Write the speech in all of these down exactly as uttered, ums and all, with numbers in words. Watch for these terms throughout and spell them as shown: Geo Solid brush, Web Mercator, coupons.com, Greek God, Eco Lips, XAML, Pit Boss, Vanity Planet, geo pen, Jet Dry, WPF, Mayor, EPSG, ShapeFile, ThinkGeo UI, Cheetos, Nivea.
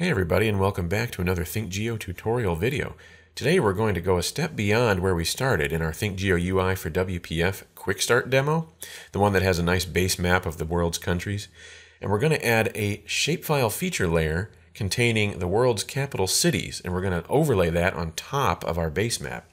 Hey everybody, and welcome back to another Think Geo tutorial video. Today we're going to go a step beyond where we started in our Think Geo U I for W P F Quick Start demo, the one that has a nice base map of the world's countries, and we're going to add a shapefile feature layer containing the world's capital cities, and we're going to overlay that on top of our base map.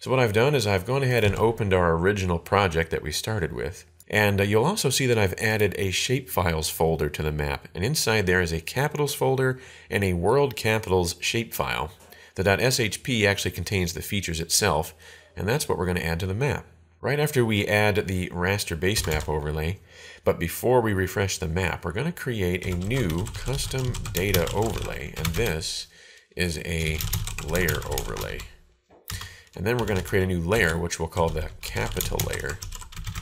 So what I've done is I've gone ahead and opened our original project that we started with. And uh, you'll also see that I've added a shapefiles folder to the map. And inside there is a capitals folder and a world capitals shapefile. The .shp actually contains the features itself, and that's what we're going to add to the map. Right after we add the raster base map overlay, but before we refresh the map, we're going to create a new custom data overlay. And this is a layer overlay. And then we're going to create a new layer, which we'll call the capital layer.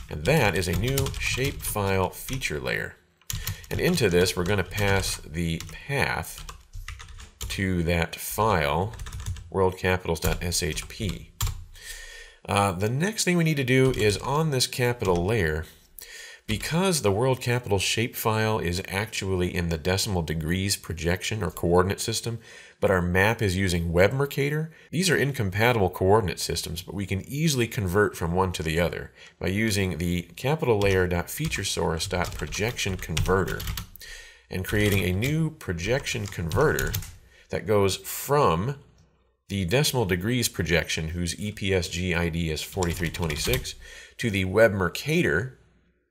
And that is a new shapefile feature layer. And into this, we're going to pass the path to that file, world capitals dot S H P. Uh, the next thing we need to do is on this capital layer, because the world capital shapefile is actually in the decimal degrees projection or coordinate system, but our map is using Web Mercator, these are incompatible coordinate systems, but we can easily convert from one to the other by using the capital layer.featuresource.projection converter and creating a new projection converter that goes from the decimal degrees projection, whose E P S G I D is forty-three twenty-six, to the Web Mercator,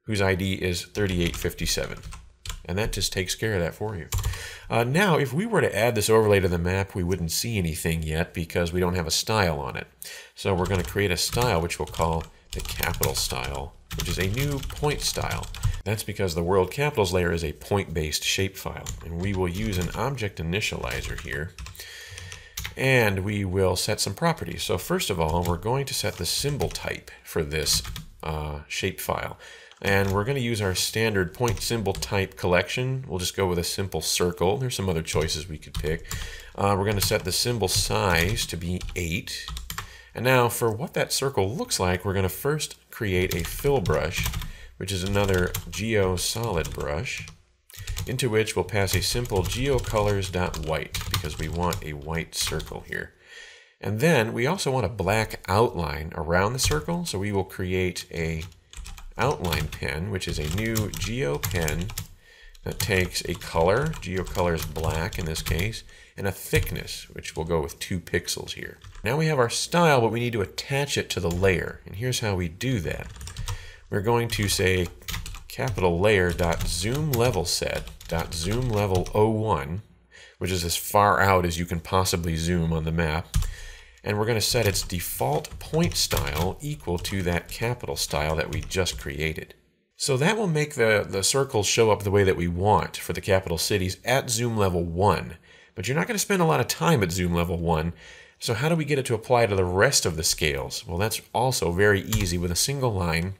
whose I D is thirty-eight fifty-seven. And that just takes care of that for you. Uh, now, if we were to add this overlay to the map, we wouldn't see anything yet because we don't have a style on it. So we're going to create a style which we'll call the capital style, which is a new point style. That's because the world capitals layer is a point-based shapefile. And we will use an object initializer here. And we will set some properties. So first of all, we're going to set the symbol type for this uh, shapefile. And we're going to use our standard point symbol type collection. We'll just go with a simple circle. There's some other choices we could pick. Uh, we're going to set the symbol size to be eight. And now for what that circle looks like, we're going to first create a fill brush, which is another Geo Solid brush, into which we'll pass a simple geo colors.white because we want a white circle here. And then we also want a black outline around the circle, so we will create a outline pen, which is a new geo pen that takes a color, geo colors black in this case, and a thickness, which will go with two pixels here. Now we have our style, but we need to attach it to the layer. And here's how we do that. We're going to say capital layer dot zoom level set dot zoom level zero one, which is as far out as you can possibly zoom on the map. And we're going to set its default point style equal to that capital style that we just created. So that will make the, the circles show up the way that we want for the capital cities at zoom level one. But you're not going to spend a lot of time at zoom level one. So how do we get it to apply to the rest of the scales? Well, that's also very easy with a single line.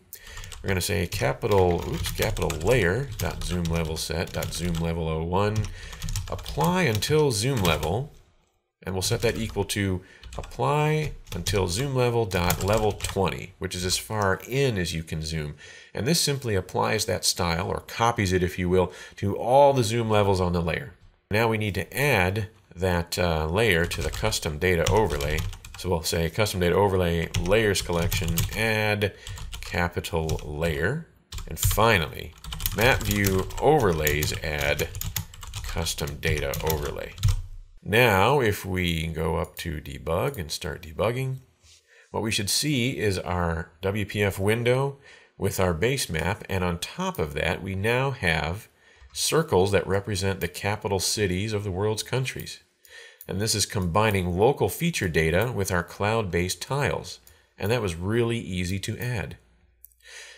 We're going to say capital, oops, capital layer dot zoom level set dot zoom level zero one, apply until zoom level, and we'll set that equal to apply until zoom level dot level twenty, which is as far in as you can zoom. And this simply applies that style, or copies it if you will, to all the zoom levels on the layer. Now we need to add that uh, layer to the custom data overlay. So we'll say custom data overlay layers collection add capital layer. And finally, map view overlays add custom data overlay. Now, if we go up to debug and start debugging, what we should see is our W P F window with our base map. And on top of that, we now have circles that represent the capital cities of the world's countries. And this is combining local feature data with our cloud-based tiles. And that was really easy to add.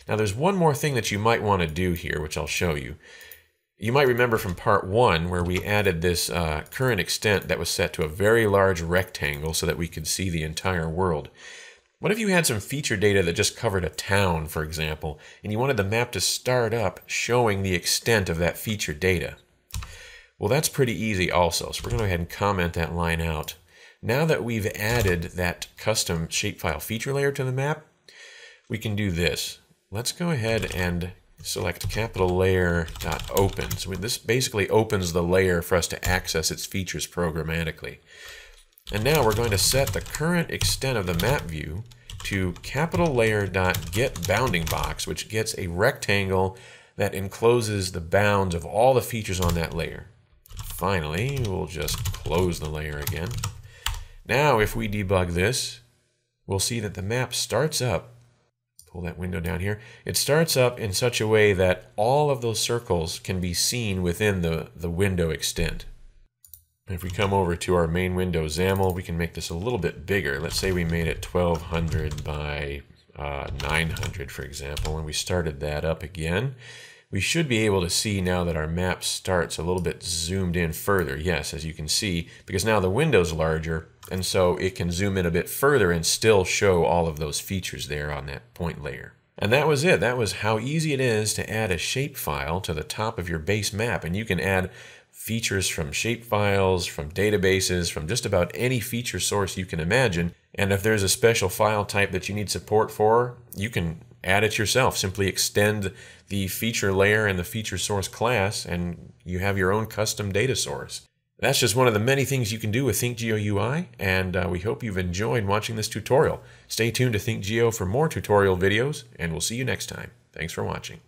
Now, there's one more thing that you might want to do here, which I'll show you. You might remember from part one where we added this uh, current extent that was set to a very large rectangle so that we could see the entire world. What if you had some feature data that just covered a town, for example, and you wanted the map to start up showing the extent of that feature data? Well, that's pretty easy also, so we're going to go ahead and comment that line out. Now that we've added that custom shapefile feature layer to the map, we can do this. Let's go ahead and select capital layer dot open. So this basically opens the layer for us to access its features programmatically. And now we're going to set the current extent of the map view to capital layer dot get bounding box, which gets a rectangle that encloses the bounds of all the features on that layer. Finally, we'll just close the layer again. Now, if we debug this, we'll see that the map starts up. Pull that window down here. It starts up in such a way that all of those circles can be seen within the, the window extent. If we come over to our main window XAML, we can make this a little bit bigger. Let's say we made it twelve hundred by uh, nine hundred, for example, and we started that up again. We should be able to see now that our map starts a little bit zoomed in further. Yes, as you can see, because now the window's larger, and so it can zoom in a bit further and still show all of those features there on that point layer. And that was it. That was how easy it is to add a shapefile to the top of your base map, and you can add features from shapefiles, from databases, from just about any feature source you can imagine. And if there's a special file type that you need support for, you can add it yourself. Simply extend the feature layer and the feature source class, and you have your own custom data source. That's just one of the many things you can do with ThinkGeo U I, and uh, we hope you've enjoyed watching this tutorial. Stay tuned to ThinkGeo for more tutorial videos, and we'll see you next time. Thanks for watching.